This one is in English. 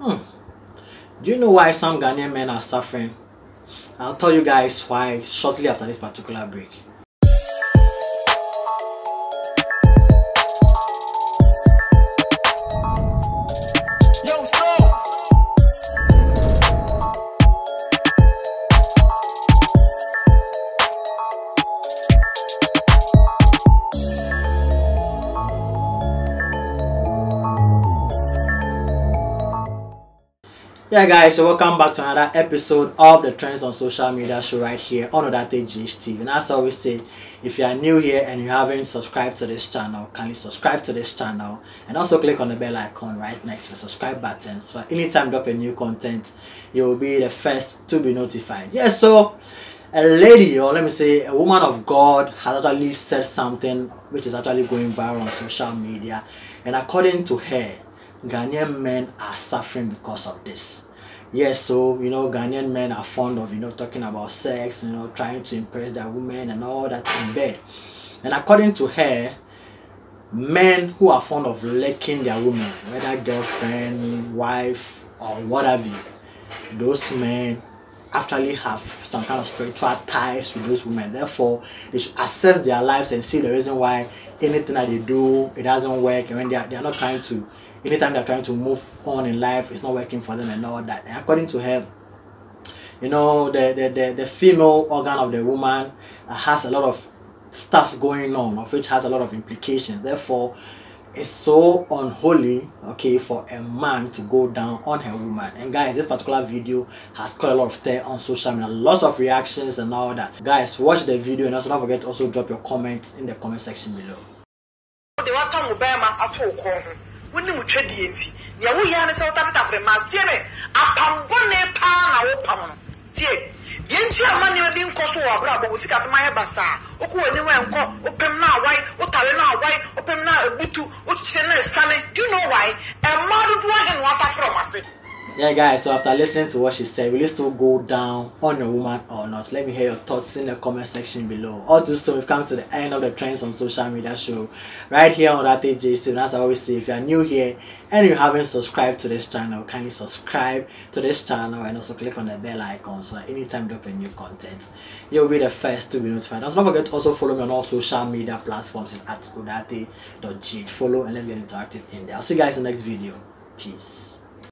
Do you know why some Ghanaian men are suffering? I'll tell you guys why shortly after this particular break. Yeah guys, so welcome back to another episode of the Trends on Social Media show right here on Odartey GH TV. And as I always say, if you are new here and you haven't subscribed to this channel, kindly subscribe to this channel and also click on the bell icon right next to the subscribe button so that anytime I drop a new content, you will be the first to be notified. Yes, yeah, so a lady, or let me say a woman of God, has actually said something which is actually going viral on social media, and according to her, Ghanaian men are suffering because of this. Yes, so you know, Ghanaian men are fond of, you know, talking about sex, you know, trying to impress their women and all that in bed. And according to her, men who are fond of licking their women, whether girlfriend, wife, or whatever, those men actually have some kind of spiritual ties with those women. Therefore, they should assess their lives and see the reason why anything that they do, it doesn't work, and when they are not trying to, anytime they're trying to move on in life, it's not working for them and all that. And according to her, you know, the female organ of the woman has a lot of stuffs going on, of which has a lot of implications. Therefore, it's so unholy, okay, for a man to go down on her woman. And guys, this particular video has caught a lot of stir on social media, lots of reactions and all that. Guys, watch the video and also don't forget to also drop your comments in the comment section below. Yeah guys, so after listening to what she said, will you still go down on a woman or not? Let me hear your thoughts in the comment section below. All too soon, we've come to the end of the Trends on Social Media show right here on Odartey GH TV. As I always say, if you are new here and you haven't subscribed to this channel, kindly subscribe to this channel and also click on the bell icon so that anytime drop a new content, you'll be the first to be notified. Also, don't forget to also follow me on all social media platforms at Odartey.gh. Follow and let's get interactive in there. I'll see you guys in the next video. Peace.